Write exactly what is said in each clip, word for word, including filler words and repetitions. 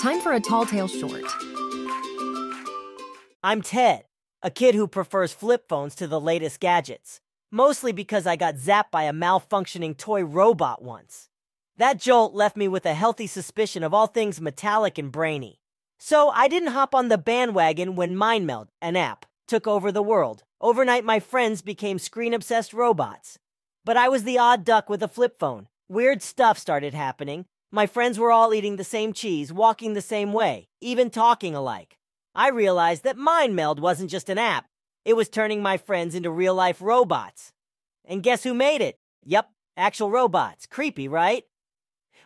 Time for a Tall Tale Short. I'm Ted, a kid who prefers flip phones to the latest gadgets, mostly because I got zapped by a malfunctioning toy robot once. That jolt left me with a healthy suspicion of all things metallic and brainy. So I didn't hop on the bandwagon when MindMeld, an app, took over the world. Overnight, my friends became screen-obsessed robots. But I was the odd duck with a flip phone. Weird stuff started happening. My friends were all eating the same cheese, walking the same way, even talking alike. I realized that MindMeld wasn't just an app. It was turning my friends into real-life robots. And guess who made it? Yep, actual robots. Creepy, right?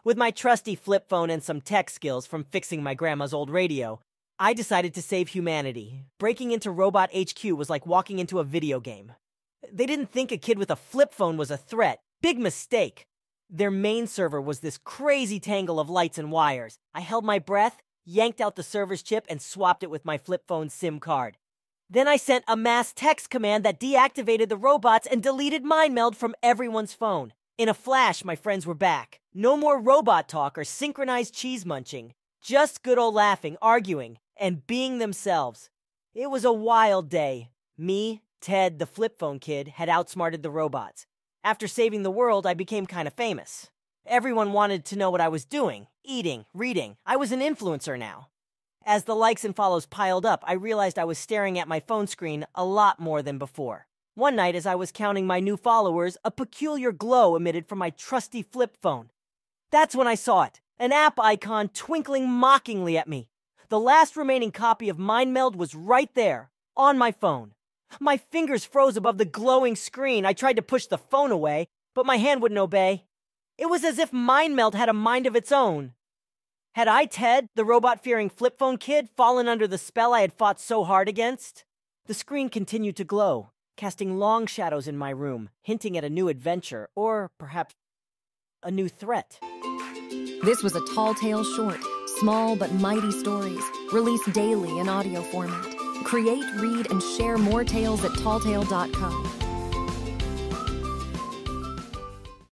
With my trusty flip phone and some tech skills from fixing my grandma's old radio, I decided to save humanity. Breaking into Robot H Q was like walking into a video game. They didn't think a kid with a flip phone was a threat. Big mistake. Their main server was this crazy tangle of lights and wires. I held my breath, yanked out the server's chip, and swapped it with my flip phone's SIM card. Then I sent a mass text command that deactivated the robots and deleted MindMeld from everyone's phone. In a flash, my friends were back. No more robot talk or synchronized cheese munching. Just good old laughing, arguing, and being themselves. It was a wild day. Me, Ted, the flip phone kid, had outsmarted the robots. After saving the world, I became kind of famous. Everyone wanted to know what I was doing, eating, reading. I was an influencer now. As the likes and follows piled up, I realized I was staring at my phone screen a lot more than before. One night, as I was counting my new followers, a peculiar glow emitted from my trusty flip phone. That's when I saw it, an app icon twinkling mockingly at me. The last remaining copy of MindMeld was right there, on my phone. My fingers froze above the glowing screen. I tried to push the phone away, but my hand wouldn't obey. It was as if MindMeld had a mind of its own. Had I, Ted, the robot-fearing flip phone kid, fallen under the spell I had fought so hard against? The screen continued to glow, casting long shadows in my room, hinting at a new adventure, or perhaps a new threat. This was a Tall Tale Short, small but mighty stories, released daily in audio format. Create, read, and share more tales at Tall Tale dot com.